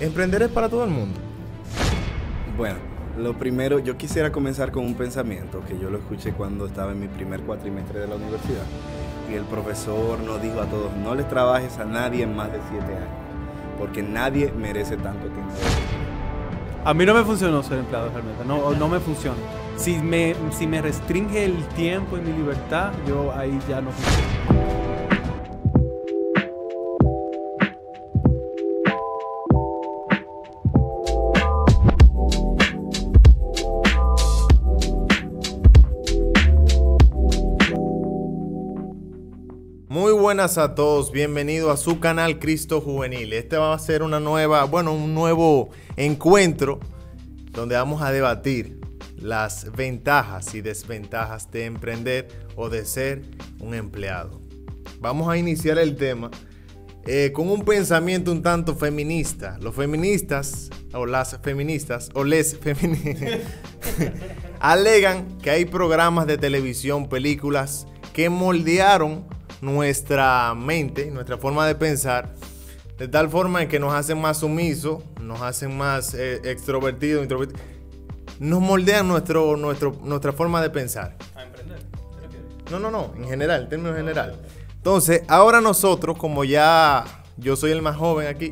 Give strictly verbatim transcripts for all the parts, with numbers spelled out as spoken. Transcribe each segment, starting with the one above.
¿Emprender es para todo el mundo? Bueno, lo primero, yo quisiera comenzar con un pensamiento que yo lo escuché cuando estaba en mi primer cuatrimestre de la universidad. Y el profesor nos dijo a todos, no les trabajes a nadie en más de siete años, porque nadie merece tanto tiempo. A mí no me funcionó ser empleado realmente, no, no me funciona. Si me, si me restringe el tiempo y mi libertad, yo ahí ya no funciona. Muy buenas a todos, bienvenidos a su canal Cristo Juvenil. Este va a ser una nueva, bueno, un nuevo encuentro donde vamos a debatir las ventajas y desventajas de emprender o de ser un empleado. Vamos a iniciar el tema eh, con un pensamiento un tanto feminista. Los feministas o las feministas o les feministas alegan que hay programas de televisión, películas que moldearon nuestra mente, nuestra forma de pensar, de tal forma que nos hacen más sumisos, nos hacen más eh, extrovertidos, introvertidos. Nos moldean nuestro, nuestro, nuestra forma de pensar. ¿A emprender? ¿Te refieres? No, no, no, en general, en términos generales. Entonces, ahora nosotros, como ya yo soy el más joven aquí,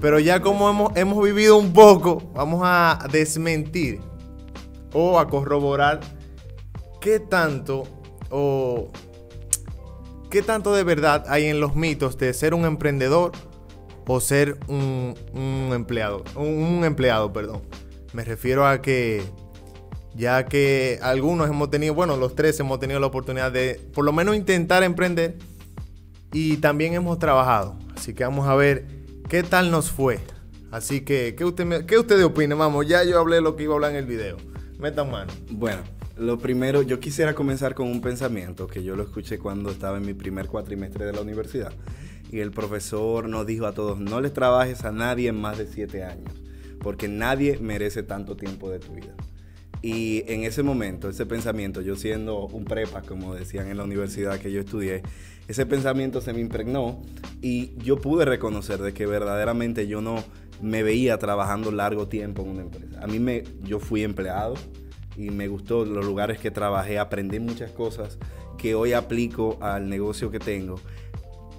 pero ya como hemos, hemos vivido un poco, vamos a desmentir o a corroborar qué tanto o... ¿Qué tanto de verdad hay en los mitos de ser un emprendedor o ser un, un empleado? Un, un empleado, perdón. Me refiero a que, ya que algunos hemos tenido, bueno, los tres hemos tenido la oportunidad de por lo menos intentar emprender y también hemos trabajado. Así que vamos a ver qué tal nos fue. Así que, ¿qué usted, qué usted opina? Vamos, ya yo hablé lo que iba a hablar en el video. Metan mano. Bueno. Lo primero, yo quisiera comenzar con un pensamiento que yo lo escuché cuando estaba en mi primer cuatrimestre de la universidad. Y el profesor nos dijo a todos, no les trabajes a nadie en más de siete años, porque nadie merece tanto tiempo de tu vida. Y en ese momento, ese pensamiento, yo siendo un prepa, como decían en la universidad que yo estudié, ese pensamiento se me impregnó y yo pude reconocer de que verdaderamente yo no me veía trabajando largo tiempo en una empresa. A mí me, yo fui empleado. Y me gustó los lugares que trabajé, aprendí muchas cosas que hoy aplico al negocio que tengo.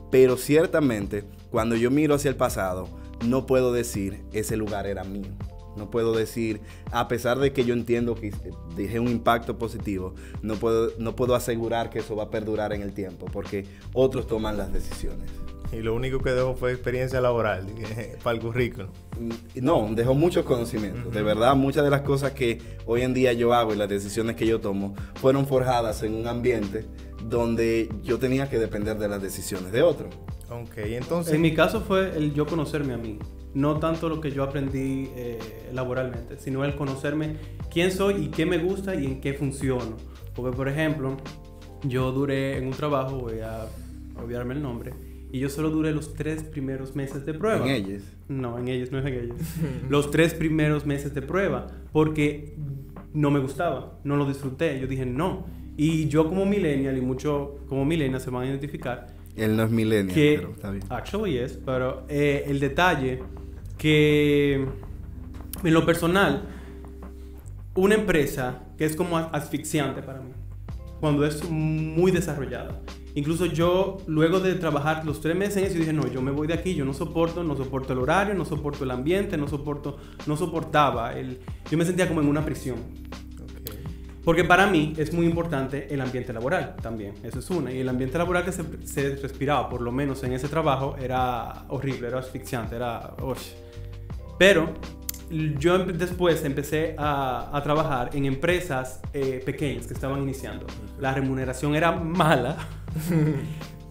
Pero ciertamente, cuando yo miro hacia el pasado, no puedo decir ese lugar era mío. No puedo decir, a pesar de que yo entiendo que dejé un impacto positivo, no puedo, no puedo asegurar que eso va a perdurar en el tiempo, porque otros toman las decisiones. Y lo único que dejó fue experiencia laboral para el currículum. No, dejó muchos conocimientos. Uh-huh. De verdad, muchas de las cosas que hoy en día yo hago y las decisiones que yo tomo fueron forjadas en un ambiente donde yo tenía que depender de las decisiones de otros. Ok, entonces... En mi caso fue el yo conocerme a mí. No tanto lo que yo aprendí eh, laboralmente, sino el conocerme quién soy y qué me gusta y en qué funciono. Porque, por ejemplo, yo duré en un trabajo, voy a olvidarme el nombre, y yo solo duré los tres primeros meses de prueba. ¿En ellos? No, en ellos, no es en ellos. Los tres primeros meses de prueba, porque no me gustaba, no lo disfruté. Yo dije no. Y yo como millennial, y muchos como millennials se van a identificar. Él no es millennial, que, pero está bien. Actually es, pero eh, el detalle que en lo personal, una empresa que es como asfixiante para mí, cuando es muy desarrollada. Incluso yo, luego de trabajar los tres meses en eso, dije, no, yo me voy de aquí, yo no soporto, no soporto el horario, no soporto el ambiente, no soporto, no soportaba. El, yo me sentía como en una prisión. Okay. Porque para mí es muy importante el ambiente laboral también, eso es una. Y el ambiente laboral que se, se respiraba, por lo menos en ese trabajo, era horrible, era asfixiante, era... Uff. Pero yo después empecé a, a trabajar en empresas eh, pequeñas que estaban iniciando. La remuneración era mala.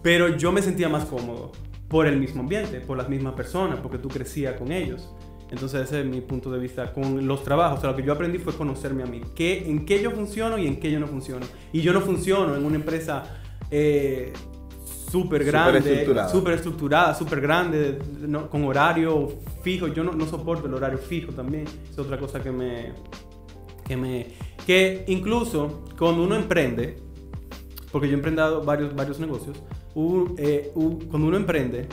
Pero yo me sentía más cómodo por el mismo ambiente, por las mismas personas, porque tú crecías con ellos. Entonces ese es mi punto de vista con los trabajos. O sea, lo que yo aprendí fue conocerme a mí, qué, en qué yo funciono y en qué yo no funciono. Y yo no funciono en una empresa eh, súper grande, súper estructurada, súper grande, no, con horario fijo. Yo no, no soporto el horario fijo también. Es otra cosa que me, que me... Que incluso cuando uno emprende, porque yo he emprendido varios, varios negocios, uh, eh, uh, cuando uno emprende,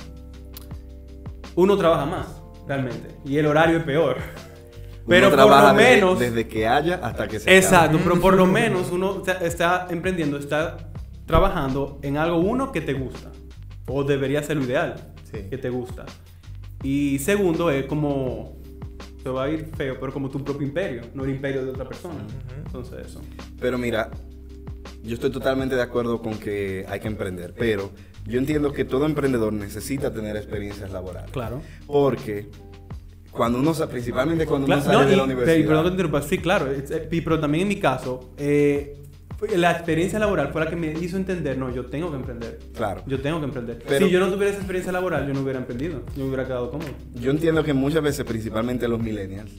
uno trabaja más. realmente. Y el horario es peor. Pero uno por lo menos... Desde, desde que haya hasta que se Exacto, acabe. Pero por lo menos uno está emprendiendo, está trabajando en algo, uno, que te gusta. O debería ser lo ideal, sí, que te gusta. Y segundo, es como... Te va a ir feo, pero como tu propio imperio, no el imperio de otra persona. Uh-huh. Entonces eso. Pero mira, yo estoy totalmente de acuerdo con que hay que emprender, pero yo entiendo que todo emprendedor necesita tener experiencias laborales. Claro. Porque... Cuando uno, principalmente cuando claro, uno sale no, de la y, universidad. Perdón que te interrumpa, sí, claro. Pero también en mi caso, eh, la experiencia laboral fue la que me hizo entender, no, yo tengo que emprender. Claro. Yo tengo que emprender. Pero, si yo no tuviera esa experiencia laboral, yo no hubiera emprendido. Yo me hubiera quedado cómodo. Yo entiendo que muchas veces, principalmente los millennials,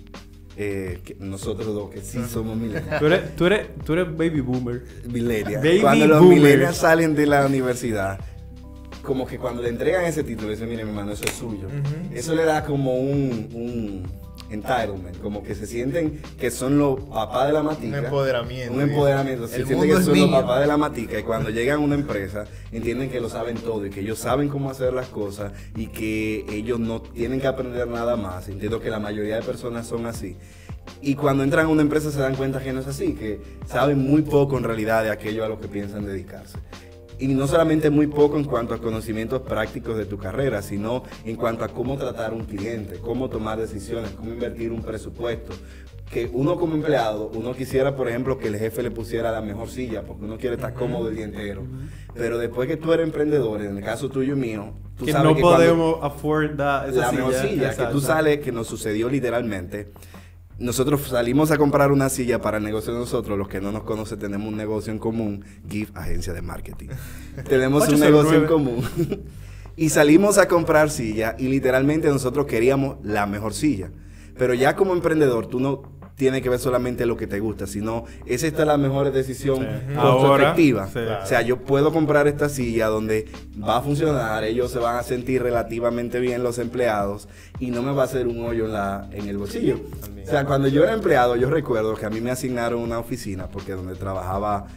eh, que nosotros dos, que sí somos millennials. Tú eres, tú eres, tú eres baby boomer. Millennials. Baby cuando los boomers. millennials salen de la universidad, como que cuando le entregan ese título, dicen, mire, mi hermano, eso es suyo. Uh-huh. Eso le da como un, un entitlement, como que se sienten que son los papás de la matica. Un empoderamiento. Un empoderamiento. Se sienten que son los papás de la matica y cuando llegan a una empresa, entienden que lo saben todo y que ellos saben cómo hacer las cosas y que ellos no tienen que aprender nada más. Entiendo que la mayoría de personas son así. Y cuando entran a una empresa se dan cuenta que no es así, que saben muy poco en realidad de aquello a lo que piensan dedicarse. Y no solamente muy poco en cuanto a conocimientos prácticos de tu carrera, sino en cuanto a cómo tratar a un cliente, cómo tomar decisiones, cómo invertir un presupuesto. Que uno como empleado, uno quisiera, por ejemplo, que el jefe le pusiera la mejor silla, porque uno quiere estar cómodo el día entero. Pero después que tú eres emprendedor, en el caso tuyo y mío, tú que sabes no que podemos afford that, esa la silla, mejor silla, exacto, que tú sales, que nos sucedió literalmente. Nosotros salimos a comprar una silla para el negocio de nosotros. Los que no nos conocen, tenemos un negocio en común. GIF, agencia de marketing. Tenemos un negocio en común. Y salimos a comprar silla y literalmente nosotros queríamos la mejor silla. Pero ya como emprendedor, tú no tienes que ver solamente lo que te gusta, sino esa es la mejor decisión sí. costo-efectiva. Sí. O sea, yo puedo comprar esta silla donde va a funcionar, ellos se van a sentir relativamente bien los empleados y no me va a hacer un hoyo en, la, en el bolsillo. Sí. O sea, cuando yo era empleado, yo recuerdo que a mí me asignaron una oficina porque donde trabajaba...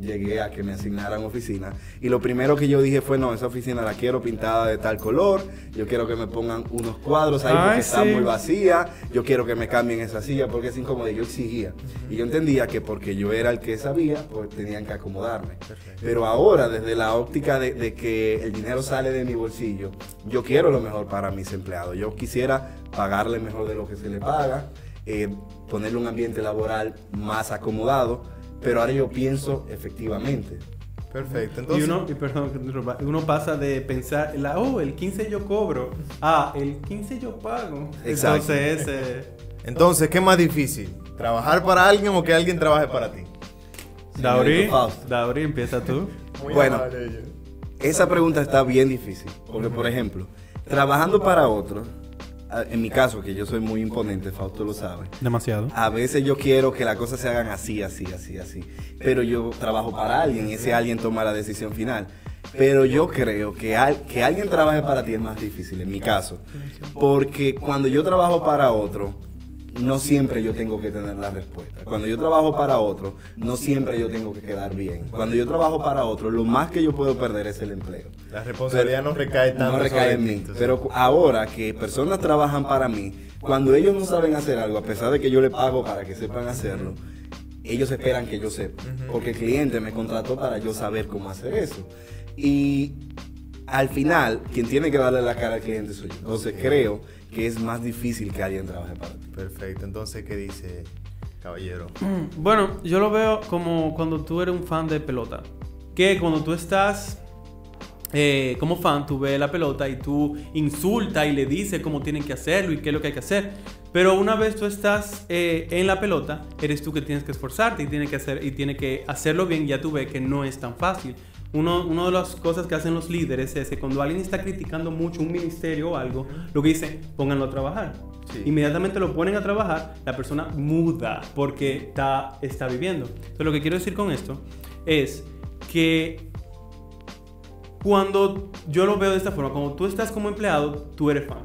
Llegué a que me asignaran oficina y lo primero que yo dije fue, no, esa oficina la quiero pintada de tal color, yo quiero que me pongan unos cuadros ahí porque Ay, está sí. muy vacía, yo quiero que me cambien esa silla porque es incómoda. Yo exigía uh-huh. y yo entendía que porque yo era el que sabía, pues tenían que acomodarme. Perfecto. Pero ahora, desde la óptica de, de que el dinero sale de mi bolsillo, yo quiero lo mejor para mis empleados. Yo quisiera pagarle mejor de lo que se le paga, eh, ponerle un ambiente laboral más acomodado. Pero ahora yo pienso efectivamente. Perfecto. Entonces, y uno, y perdón, uno pasa de pensar, la, oh, el quince yo cobro, ah, el quince yo pago. Exacto. Entonces, ese... Entonces, ¿qué es más difícil? ¿Trabajar para alguien o que alguien trabaje para ti? Dauri, Dauri, empieza tú. Muy bueno, esa pregunta está bien difícil. Porque, por ejemplo, trabajando para otro... En mi caso, que yo soy muy imponente, Fausto lo sabe. Demasiado. A veces yo quiero que las cosas se hagan así, así, así, así. Pero yo trabajo para alguien y ese alguien toma la decisión final. Pero yo creo que, al, que alguien trabaje para ti es más difícil, en mi caso. Porque cuando yo trabajo para otro, no siempre yo tengo que tener la respuesta. Cuando yo trabajo para otro, no siempre yo tengo que quedar bien. Cuando yo trabajo para otro, lo más que yo puedo perder es el empleo. La responsabilidad no recae tanto. No recae en mí. Pero ahora que personas trabajan para mí, cuando ellos no saben hacer algo, a pesar de que yo les pago para que sepan hacerlo, ellos esperan que yo sepa. Porque el cliente me contrató para yo saber cómo hacer eso. Y al final, quien tiene que darle la cara al cliente soy yo. Entonces creo que es más difícil que alguien trabaje para ti. Perfecto. Entonces, ¿qué dice, caballero? Bueno, yo lo veo como cuando tú eres un fan de pelota. Que cuando tú estás eh, como fan, tú ves la pelota y tú insultas y le dices cómo tienen que hacerlo y qué es lo que hay que hacer. Pero una vez tú estás eh, en la pelota, eres tú que tienes que esforzarte y tienes que, hacer, y tienes que hacerlo bien. Ya tú ves que no es tan fácil. Uno, una de las cosas que hacen los líderes es que cuando alguien está criticando mucho un ministerio o algo, lo que dicen, pónganlo a trabajar. Sí. Inmediatamente lo ponen a trabajar, la persona muda porque está, está viviendo. Entonces lo que quiero decir con esto es que cuando yo lo veo de esta forma, cuando tú estás como empleado, tú eres fan.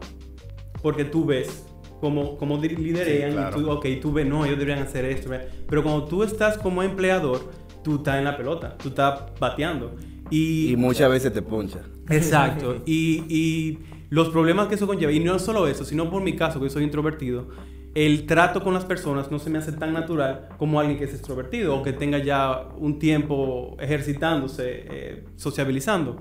Porque tú ves como, como liderean, sí, claro. Y tú, ok, tú ves, no, ellos deberían hacer esto. Pero cuando tú estás como empleador, tú estás en la pelota, tú estás bateando. Y, y muchas veces te poncha. Exacto. Y, y los problemas que eso conlleva. Y no solo eso, sino por mi caso, que yo soy introvertido, el trato con las personas no se me hace tan natural como alguien que es extrovertido o que tenga ya un tiempo ejercitándose, eh, sociabilizando.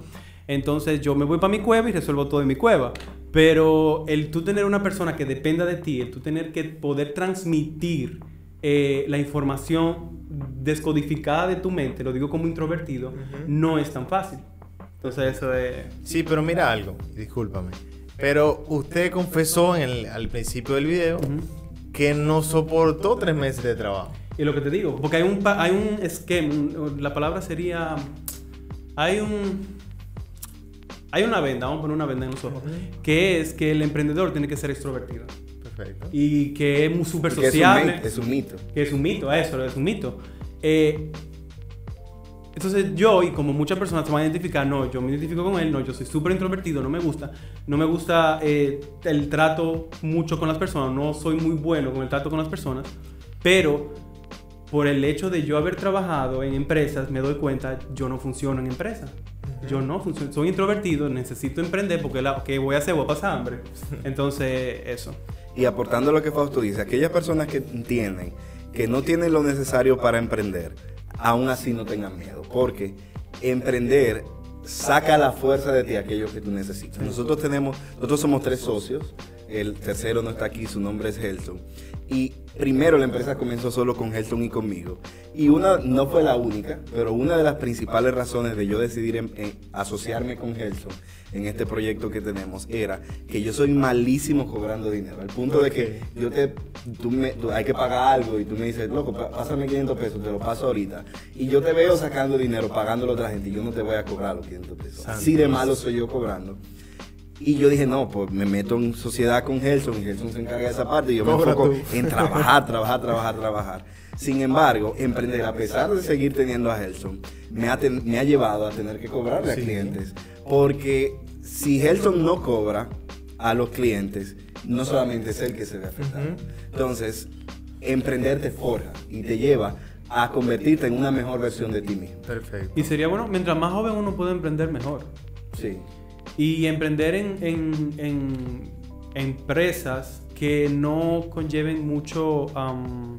Entonces yo me voy para mi cueva y resuelvo todo en mi cueva. Pero el tú tener una persona que dependa de ti, el tú tener que poder transmitir eh, la información descodificada de tu mente, lo digo como introvertido, uh-huh. no es tan fácil. Entonces eso es... Sí, pero mira algo, discúlpame. Pero usted confesó en el, al principio del video uh-huh. que no soportó tres meses de trabajo. Y lo que te digo, porque hay un, hay un esquema, la palabra sería... Hay un... Hay una venda, vamos a poner una venda en los ojos, uh-huh. que es que el emprendedor tiene que ser extrovertido. Perfecto. Y que es muy súper sociable. Es un mito. Que es un mito, eso, es un mito. Eh, entonces yo, y como muchas personas se van a identificar, no, yo me identifico con él, no, yo soy súper introvertido, no me gusta. No me gusta eh, el trato mucho con las personas, no soy muy bueno con el trato con las personas, pero por el hecho de yo haber trabajado en empresas, me doy cuenta, yo no funciono en empresas. Yo no, soy introvertido, necesito emprender porque la, ¿qué voy a hacer? Voy a pasar hambre. Entonces, eso. Y aportando lo que Fausto dice, aquellas personas que entienden que no tienen lo necesario para emprender, aún así no tengan miedo, porque emprender saca la fuerza de ti, aquello que tú necesitas. Nosotros tenemos, nosotros somos tres socios, el tercero no está aquí, su nombre es Helton. Y primero la empresa comenzó solo con Helton y conmigo. Y una, no fue la única, pero una de las principales razones de yo decidir en, en asociarme con Helton en este proyecto que tenemos era que yo soy malísimo cobrando dinero, al punto de que yo te, tú me, tú, hay que pagar algo y tú me dices, loco, pásame quinientos pesos, te lo paso ahorita. Y yo te veo sacando dinero, pagándolo a otra gente y yo no te voy a cobrar los quinientos pesos. Así de malo soy yo cobrando. Y yo dije, no, pues me meto en sociedad con Helton y Helton se encarga de esa parte y yo me enfoco en trabajar, trabajar, trabajar, trabajar. Sin embargo, emprender, a pesar de seguir teniendo a Helton, me ha, ten, me ha llevado a tener que cobrarle sí. a clientes. Porque si Helton no cobra a los clientes, no solamente es él que se ve afectado. Uh-huh. Entonces, emprender te forja y te lleva a convertirte en una mejor versión de ti mismo. Perfecto. Y sería bueno, mientras más joven uno puede emprender mejor. Sí. Y emprender en, en, en empresas que no conlleven mucho um,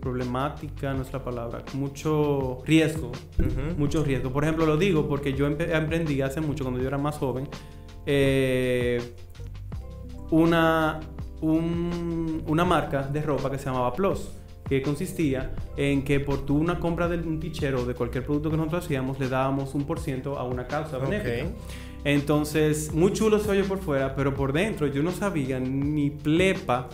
problemática, no es la palabra, mucho riesgo, uh-huh. mucho riesgo. Por ejemplo, lo digo porque yo emprendí hace mucho, cuando yo era más joven, eh, una, un, una marca de ropa que se llamaba Plus, que consistía en que por tu una compra de un tichero de cualquier producto que nosotros hacíamos, le dábamos un por ciento a una causa benéfica. Okay. Entonces, muy chulo se oye por fuera, pero por dentro yo no sabía ni plepa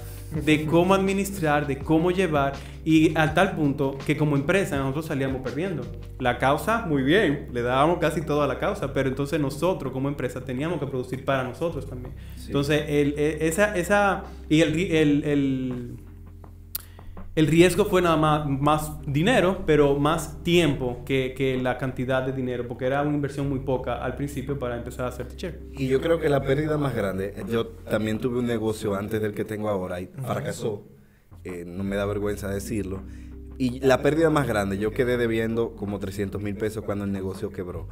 de cómo administrar, de cómo llevar, y a tal punto que como empresa nosotros salíamos perdiendo. La causa, muy bien, le dábamos casi todo a la causa, pero entonces nosotros como empresa teníamos que producir para nosotros también. Sí. Entonces, el, el, esa, esa... Y el... el, el El riesgo fue nada más, más dinero, pero más tiempo que, que la cantidad de dinero, porque era una inversión muy poca al principio para empezar a hacer teacher. Y yo creo que la pérdida más grande, yo también tuve un negocio antes del que tengo ahora y fracasó, eh, no me da vergüenza decirlo, y la pérdida más grande, yo quedé debiendo como trescientos mil pesos cuando el negocio quebró.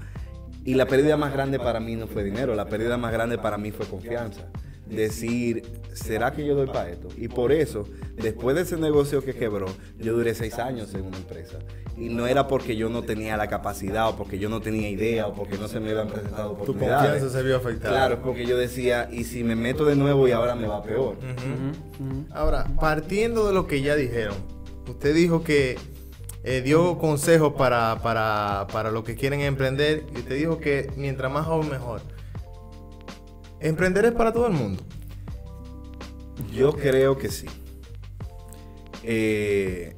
Y la pérdida más grande para mí no fue dinero, la pérdida más grande para mí fue confianza. Decir, ¿será que yo doy para esto? Y por eso, después de ese negocio que quebró, yo duré seis años en una empresa. Y no era porque yo no tenía la capacidad, o porque yo no tenía idea, o porque no se me habían presentado oportunidades. Tu confianza se vio afectada. Claro, porque yo decía, y si me meto de nuevo y ahora me va peor. Uh-huh, uh-huh. Ahora, partiendo de lo que ya dijeron, usted dijo que eh, dio consejos para, para, para los que quieren emprender, y usted dijo que mientras más joven mejor. ¿Emprender es para todo el mundo? Yo creo que sí. Eh,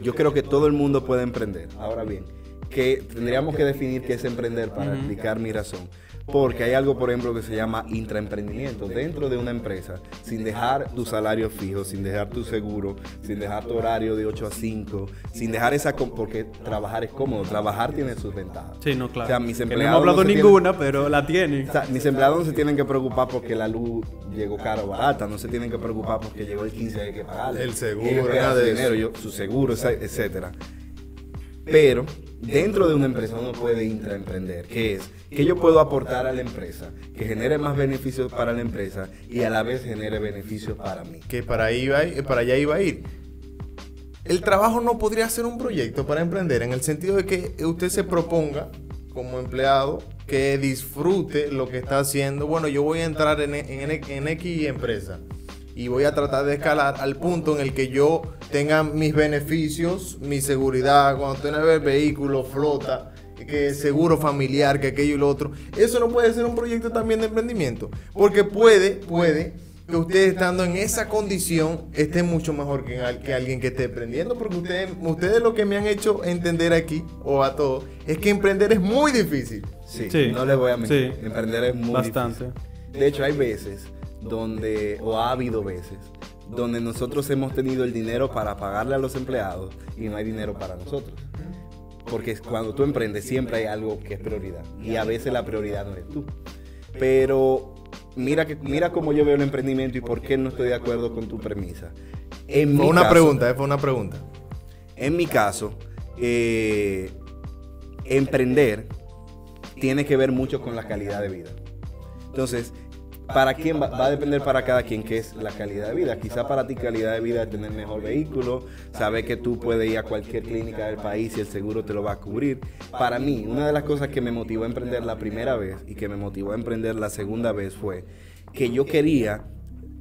yo creo que todo el mundo puede emprender. Ahora bien, que tendríamos que definir qué es emprender para explicar mi razón. Porque hay algo, por ejemplo, que se llama intraemprendimiento dentro de una empresa, sin dejar tu salario fijo, sin dejar tu seguro, sin dejar tu horario de ocho a cinco, sin dejar esa... porque trabajar es cómodo, trabajar tiene sus ventajas. Sí, no, claro. O sea, mis empleados que no hemos hablado no ninguna, tienen, pero la tienen. O sea, mis empleados no se tienen que preocupar porque la luz llegó cara o barata, no se tienen que preocupar porque llegó el quince y hay que pagarle. El seguro, nada de dinero, yo, su seguro, etcétera. Pero dentro de una empresa uno puede intraemprender, que es que yo puedo aportar a la empresa, que genere más beneficios para la empresa y a la vez genere beneficios para mí. Que para, ahí iba, para allá iba a ir. El trabajo no podría ser un proyecto para emprender, en el sentido de que usted se proponga como empleado que disfrute lo que está haciendo. Bueno, yo voy a entrar en, en, en X empresa y voy a tratar de escalar al punto en el que yo tenga mis beneficios, mi seguridad, cuando tenga el vehículo, flota, que seguro familiar, que aquello y lo otro. Eso no puede ser un proyecto también de emprendimiento, porque puede, puede que usted estando en esa condición esté mucho mejor que, que alguien que esté emprendiendo, porque ustedes, ustedes lo que me han hecho entender aquí, o a todos, es que emprender es muy difícil. Sí, sí. No les voy a mentir, sí. Emprender es muy bastante difícil. De hecho, hay veces donde, o ha habido veces, donde nosotros hemos tenido el dinero para pagarle a los empleados y no hay dinero para nosotros. Porque cuando tú emprendes siempre hay algo que es prioridad, y a veces la prioridad no eres tú. Pero mira, que, mira cómo yo veo el emprendimiento y por qué no estoy de acuerdo con tu premisa. En fue, mi una caso, pregunta, eh, fue una pregunta. En mi caso, eh, emprender tiene que ver mucho con la calidad de vida. Entonces, ¿para quién va? Va a depender para cada quien qué es la calidad de vida. Quizá para ti calidad de vida es tener mejor vehículo, saber que tú puedes ir a cualquier clínica del país y el seguro te lo va a cubrir. Para mí, una de las cosas que me motivó a emprender la primera vez y que me motivó a emprender la segunda vez fue que yo quería,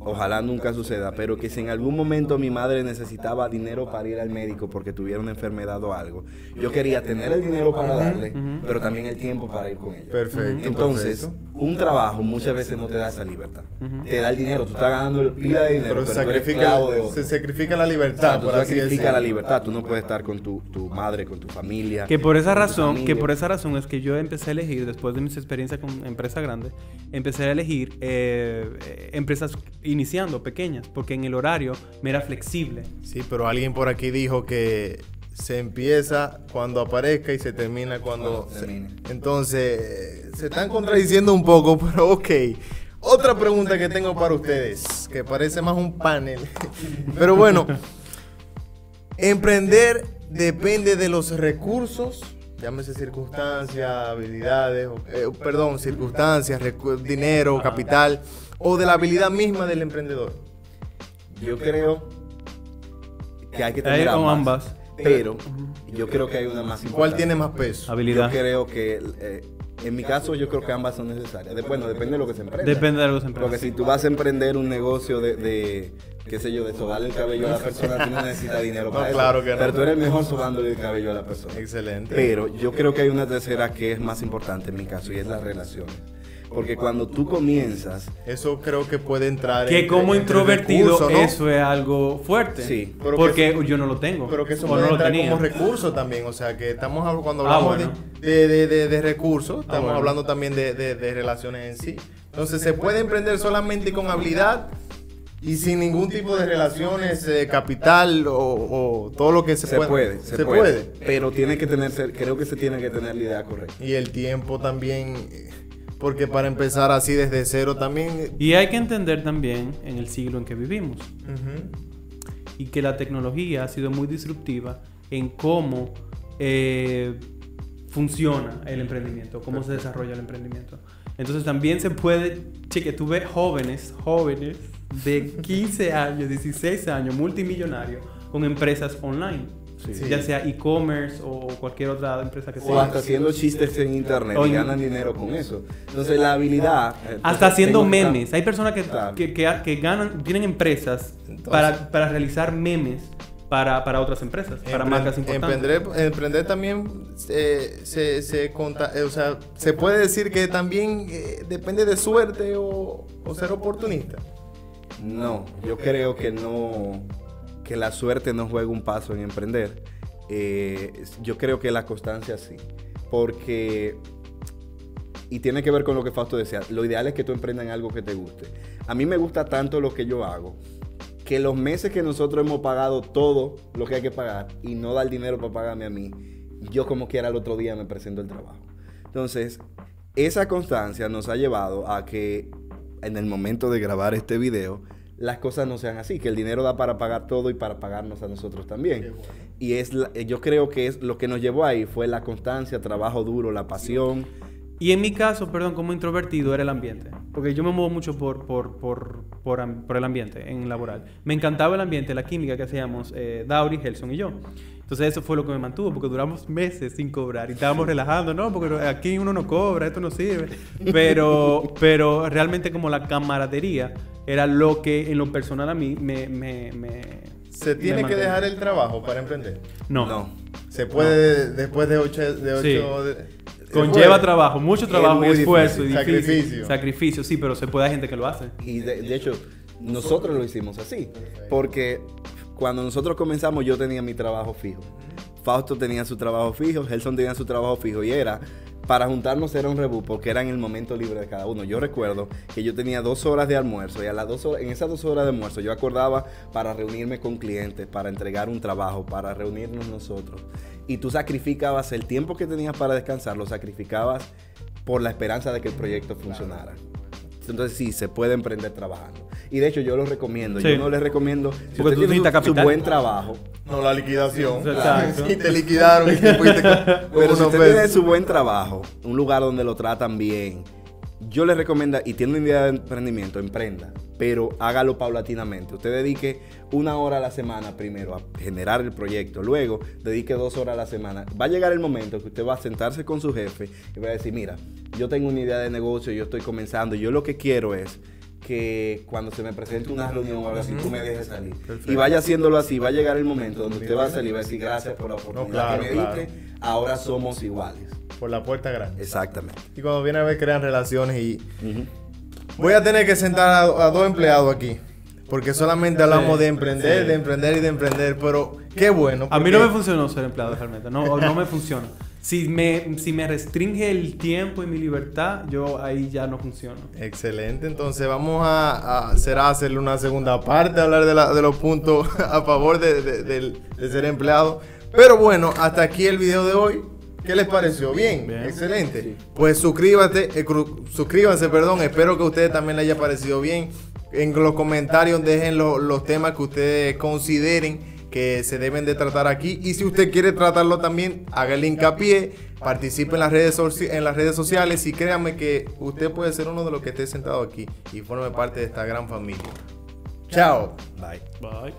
ojalá nunca suceda, pero que si en algún momento mi madre necesitaba dinero para ir al médico porque tuviera una enfermedad o algo, yo quería tener el dinero para darle, uh-huh, pero también el tiempo para ir con ella. Perfecto. Entonces, perfecto, un trabajo muchas veces no te da esa libertad. Uh-huh. Te da el dinero, tú estás ganando pila de dinero, pero, pero sacrifica, tú eres de se sacrifica la libertad. O sea, tú sacrifica la libertad, tú no puedes estar con tu, tu madre, con tu familia. Que por esa razón, que por esa razón es que yo empecé a elegir, después de mis experiencias con empresas grandes, empecé a elegir eh, empresas iniciando, pequeñas, porque en el horario me era flexible. Sí, pero alguien por aquí dijo que se empieza cuando aparezca y se termina cuando... cuando termine. Se, entonces, se están contradiciendo un poco, pero ok. Otra pregunta que tengo para ustedes, que parece más un panel. Pero bueno, emprender depende de los recursos, llámese circunstancias, habilidades, eh, perdón, circunstancias, dinero, capital, o de la habilidad misma del emprendedor. Yo creo que hay que tener ambas, pero yo creo que hay una más importante. ¿Cuál tiene más peso? Habilidad. Yo creo que, eh, en mi caso, yo creo que ambas son necesarias. Bueno, depende de lo que se emprenda. Depende de lo que se emprenda. Porque si tú vas a emprender un negocio de, de qué sé yo, de sobarle el cabello a la persona, tú no necesitas dinero para eso. No, claro que no. Pero tú eres mejor sobándole el cabello a la persona. Excelente. Pero yo creo que hay una tercera que es más importante en mi caso, y es las relaciones. Porque cuando tú comienzas... Eso creo que puede entrar que en... Que como introvertido recurso, ¿no? Eso es algo fuerte. Sí. Pero porque eso, yo no lo tengo. Pero que eso puede no entrar lo tenía como recurso también. O sea, que estamos cuando hablamos ah, bueno. de, de, de, de recursos, estamos ah, bueno. hablando también de, de, de relaciones en sí. Entonces, se puede emprender solamente con habilidad y sin ningún tipo de relaciones, eh, capital o, o todo lo que se, se pueda. Puede, se, se puede. puede. Pero tiene que tener... Creo que se tiene que tener la idea correcta. Y el tiempo también... Eh, porque para empezar así desde cero también... Y hay que entender también en el siglo en que vivimos. Uh-huh. Y que la tecnología ha sido muy disruptiva en cómo eh, funciona el emprendimiento, cómo perfecto se desarrolla el emprendimiento. Entonces también se puede... Cheque, tú ves jóvenes, jóvenes de quince años, dieciséis años, multimillonarios, con empresas online. Sí. Ya sea e-commerce o cualquier otra empresa que sea. O hasta haciendo chistes en internet y ganan dinero con eso. Entonces la habilidad... Entonces, hasta haciendo memes. Que... Hay personas que, que, que, que ganan, tienen empresas entonces, para, para realizar memes para, para otras empresas, para marcas importantes. Emprender, emprender también eh, se, se, conta, eh, o sea, se puede decir que también eh, depende de suerte o, o ser oportunista. No, yo creo que no... que la suerte no juega un paso en emprender. Eh, yo creo que la constancia sí. Porque, y tiene que ver con lo que Fausto decía, lo ideal es que tú emprendas en algo que te guste. A mí me gusta tanto lo que yo hago, que los meses que nosotros hemos pagado todo lo que hay que pagar y no da el dinero para pagarme a mí, yo como quiera al otro día me presento el trabajo. Entonces, esa constancia nos ha llevado a que en el momento de grabar este video, las cosas no sean así, que el dinero da para pagar todo y para pagarnos a nosotros también. Bueno. Y es la, yo creo que es lo que nos llevó ahí fue la constancia, trabajo duro, la pasión. Y en mi caso, perdón, como introvertido era el ambiente. Porque yo me muevo mucho por, por, por, por, por el ambiente en laboral. Me encantaba el ambiente, la química que hacíamos eh, Dauri, Gelson y yo. Entonces eso fue lo que me mantuvo, porque duramos meses sin cobrar y estábamos relajando, ¿no? Porque aquí uno no cobra, esto no sirve. Pero, pero realmente como la camaradería era lo que en lo personal a mí me... me, me ¿Se tiene que dejar el trabajo para emprender? No. No. ¿Se puede no. después de ocho? De ocho sí. de, Conlleva trabajo, mucho trabajo, es esfuerzo, difícil, y difícil, sacrificio. Sacrificio, sí, pero se puede, hay gente que lo hace. Y de, de hecho, nosotros lo hicimos así, porque cuando nosotros comenzamos yo tenía mi trabajo fijo. Fausto tenía su trabajo fijo, Gelson tenía su trabajo fijo y era... Para juntarnos era un rebú, porque era en el momento libre de cada uno. Yo recuerdo que yo tenía dos horas de almuerzo y a las dos horas, en esas dos horas de almuerzo yo acordaba para reunirme con clientes, para entregar un trabajo, para reunirnos nosotros. Y tú sacrificabas el tiempo que tenías para descansar, lo sacrificabas por la esperanza de que el proyecto funcionara. Entonces sí, se puede emprender trabajando. Y de hecho yo lo recomiendo. Sí. Yo no les recomiendo... Si porque usted tiene su, su buen trabajo... No, la liquidación. Exacto. Si te liquidaron y te fuiste con... Pero si usted pesos. tiene su buen trabajo, un lugar donde lo tratan bien, yo les recomiendo, y tiene una idea de emprendimiento, emprenda, pero hágalo paulatinamente. Usted dedique una hora a la semana primero a generar el proyecto, luego dedique dos horas a la semana. Va a llegar el momento que usted va a sentarse con su jefe y va a decir, mira, yo tengo una idea de negocio, yo estoy comenzando, yo lo que quiero es que cuando se me presente una reunión, ahora sí tú me dejes salir. Perfecto. Y vaya haciéndolo así, va a llegar el momento donde usted va a salir y va a decir, gracias por la oportunidad no, claro, que me diste, claro. ahora somos iguales. Por la puerta grande. Exactamente. Y cuando viene a ver, crean relaciones y... Uh-huh. Voy a tener que sentar a, a dos empleados aquí, porque solamente hablamos de emprender, de emprender y de emprender, pero qué bueno. Porque... A mí no me funcionó ser empleado realmente, no, no me funciona. Si me, si me restringe el tiempo y mi libertad, yo ahí ya no funciono. Excelente, entonces vamos a, a será hacerle una segunda parte, hablar de, la, de los puntos a favor de, de, de, de ser empleado. Pero bueno, hasta aquí el video de hoy. ¿Qué les pareció? Bien, bien. Excelente. Sí. Pues suscríbete, eh, suscríbanse, perdón. Espero que a ustedes también les haya parecido bien. En los comentarios dejen lo, los temas que ustedes consideren que se deben de tratar aquí. Y si usted quiere tratarlo también, haga el hincapié, participe en las redes, en las redes sociales y créanme que usted puede ser uno de los que esté sentado aquí y forme parte de esta gran familia. Chao. Bye. Bye.